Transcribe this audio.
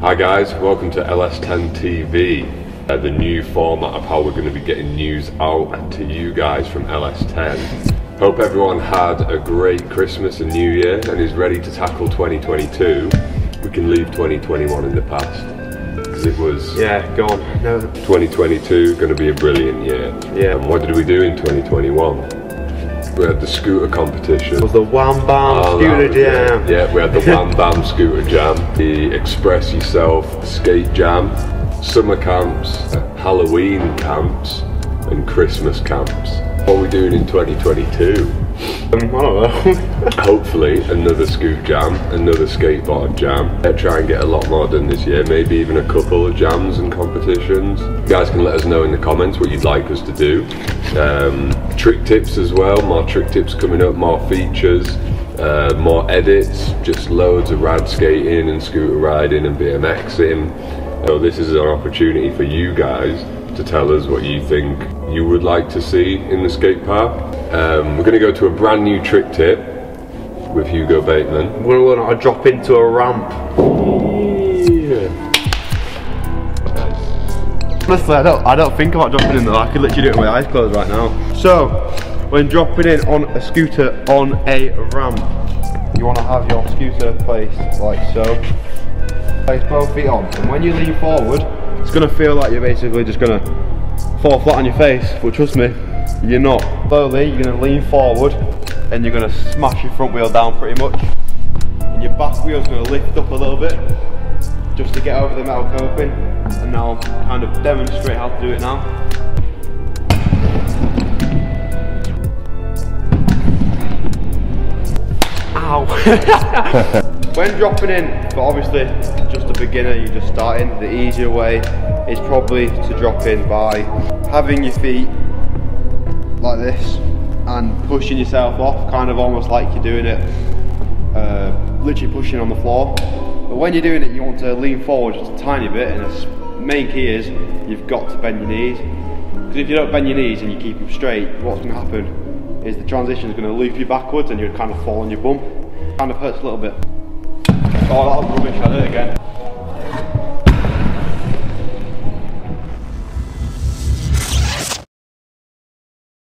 Hi guys, welcome to LS10 TV, the new format of how we're going to be getting news out to you guys from LS10. Hope everyone had a great Christmas and New Year and is ready to tackle 2022. We can leave 2021 in the past because it was gone. No. 2022 going to be a brilliant year. Yeah. And what did we do in 2021? We had the scooter competition. It was the Wham Bam Scooter Jam. Yeah, we had the Wham Bam Scooter Jam, the Express Yourself Skate Jam, summer camps, Halloween camps, and Christmas camps. What are we doing in 2022? I don't know. Hopefully another scoot jam, another skateboard jam. I'll try and get a lot more done this year, maybe even a couple of jams and competitions. You guys can let us know in the comments what you'd like us to do. Trick tips as well, more trick tips coming up, more features, more edits, just loads of rad skating and scooter riding and BMXing. So this is an opportunity for you guys to tell us what you think you would like to see in the skate park. We're going to go to a brand new trick tip with Hugo Bateman. We're going to learn how to drop into a ramp. Yeah. Honestly, I don't think about dropping in though. I could literally do it with my eyes closed right now. So, when dropping in on a scooter on a ramp, you want to have your scooter placed like so. Place both feet on, and when you lean forward, it's going to feel like you're basically just going to fall flat on your face, but trust me, you're not. Slowly, you're going to lean forward, and you're going to smash your front wheel down pretty much. And your back wheel's going to lift up a little bit, just to get over the metal coping, and I'll kind of demonstrate how to do it now. Ow! When dropping in, but obviously just a beginner, you're just starting, the easier way is probably to drop in by having your feet like this and pushing yourself off, kind of almost like you're doing it, literally pushing on the floor. But when you're doing it, you want to lean forward just a tiny bit, and the main key is you've got to bend your knees. Because if you don't bend your knees and you keep them straight, what's going to happen is the transition is going to loop you backwards and you'll kind of fall on your bum. Kind of hurts a little bit. Oh, that was rubbish, I did it again.